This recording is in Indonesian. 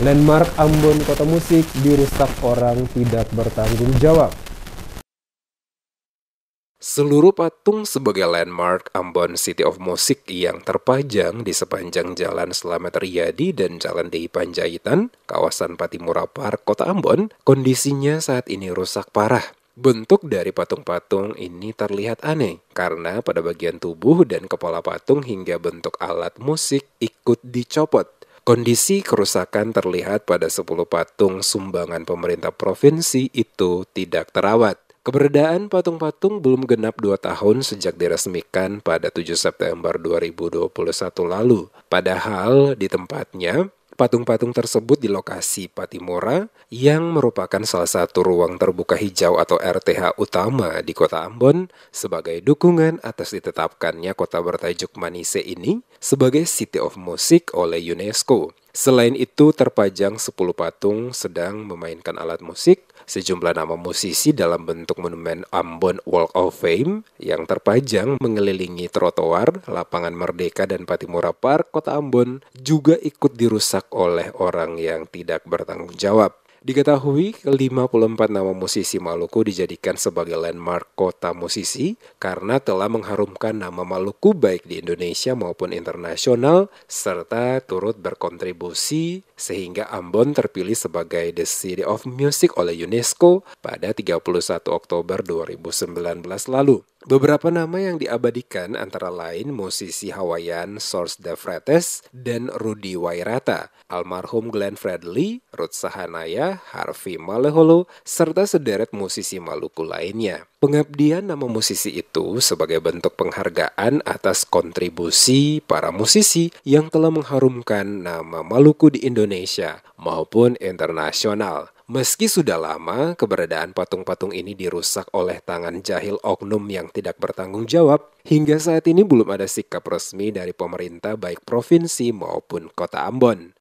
Landmark Ambon Kota Musik dirusak orang tidak bertanggung jawab. Seluruh patung sebagai landmark Ambon City of Music yang terpajang di sepanjang Jalan Slamet Riyadi dan Jalan DI Pandjaitan, kawasan Patimura Park, Kota Ambon, kondisinya saat ini rusak parah. Bentuk dari patung-patung ini terlihat aneh karena pada bagian tubuh dan kepala patung hingga bentuk alat musik ikut dicopot. Kondisi kerusakan terlihat pada 10 patung sumbangan pemerintah provinsi itu tidak terawat. Keberadaan patung-patung belum genap 2 tahun sejak diresmikan pada 7 September 2021 lalu. Padahal di tempatnya, patung-patung tersebut di lokasi Patimura yang merupakan salah satu ruang terbuka hijau atau RTH utama di Kota Ambon sebagai dukungan atas ditetapkannya kota bertajuk Manise ini sebagai City of Music oleh UNESCO. Selain itu, terpajang 10 patung sedang memainkan alat musik, sejumlah nama musisi dalam bentuk monumen Ambon Walk of Fame yang terpajang mengelilingi trotoar, lapangan Merdeka dan Patimura Park, Kota Ambon juga ikut dirusak oleh orang yang tidak bertanggung jawab. Diketahui, 54 nama musisi Maluku dijadikan sebagai landmark kota musisi karena telah mengharumkan nama Maluku baik di Indonesia maupun internasional serta turut berkontribusi sehingga Ambon terpilih sebagai The City of Music oleh UNESCO pada 31 Oktober 2019 lalu. Beberapa nama yang diabadikan antara lain musisi Hawaiian Sors De Fretes dan Rudy Wairata, almarhum Glenn Fredly, Ruth Sahanaya, Harfi Maleholo, serta sederet musisi Maluku lainnya. Pengabdian nama musisi itu sebagai bentuk penghargaan atas kontribusi para musisi yang telah mengharumkan nama Maluku di Indonesia maupun internasional. Meski sudah lama, keberadaan patung-patung ini dirusak oleh tangan jahil oknum yang tidak bertanggung jawab, hingga saat ini belum ada sikap resmi dari pemerintah baik provinsi maupun Kota Ambon.